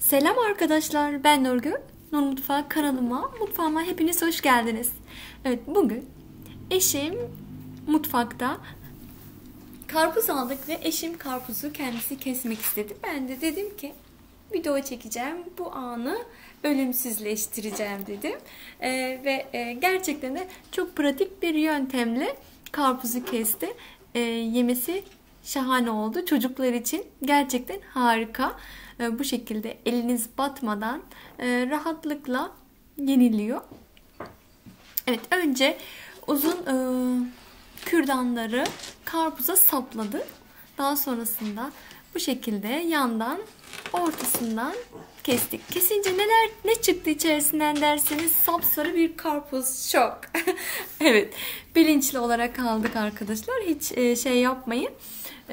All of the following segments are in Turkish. Selam arkadaşlar, ben Nurgül. Nur Mutfağı kanalıma, mutfağıma hepiniz hoş geldiniz. Evet, bugün eşim mutfakta karpuz aldık ve eşim karpuzu kendisi kesmek istedi. Ben de dedim ki video çekeceğim, bu anı ölümsüzleştireceğim dedim. Gerçekten de çok pratik bir yöntemle karpuzu kesti. Yemesi şahane oldu. Çocuklar için gerçekten harika. Bu şekilde eliniz batmadan rahatlıkla yeniliyor. Evet, önce uzun kürdanları karpuza sapladı. Daha sonrasında bu şekilde yandan, ortasından kestik. Kesince ne çıktı içerisinden derseniz sapsarı bir karpuz. Şok. Evet, bilinçli olarak aldık arkadaşlar. Hiç şey yapmayın.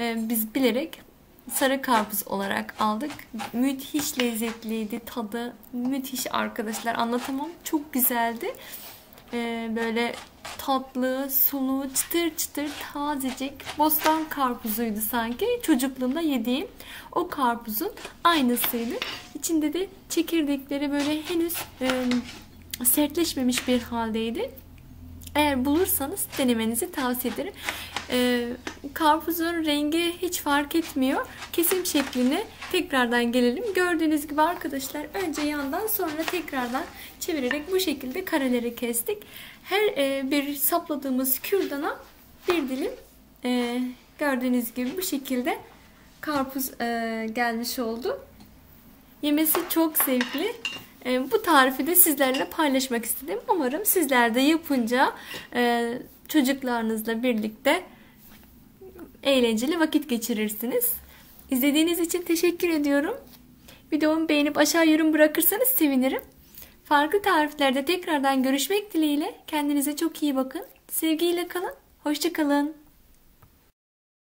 Biz bilerek sarı karpuz olarak aldık. Müthiş lezzetliydi. Tadı müthiş arkadaşlar. Anlatamam. Çok güzeldi. Böyle tatlı, sulu, çıtır çıtır, tazecik bostan karpuzuydu sanki. Çocukluğumda yediğim o karpuzun aynısıydı. İçinde de çekirdekleri böyle henüz sertleşmemiş bir haldeydi. Eğer bulursanız denemenizi tavsiye ederim. Karpuzun rengi hiç fark etmiyor. Kesim şekline tekrardan gelelim. Gördüğünüz gibi arkadaşlar, önce yandan sonra tekrardan çevirerek bu şekilde kareleri kestik. Her bir sapladığımız kürdana bir dilim gördüğünüz gibi bu şekilde karpuz gelmiş oldu. Yemesi çok zevkli. Bu tarifi de sizlerle paylaşmak istedim. Umarım sizler de yapınca çocuklarınızla birlikte eğlenceli vakit geçirirsiniz. İzlediğiniz için teşekkür ediyorum. Videomu beğenip aşağı yorum bırakırsanız sevinirim. Farklı tariflerde tekrardan görüşmek dileğiyle. Kendinize çok iyi bakın. Sevgiyle kalın. Hoşça kalın.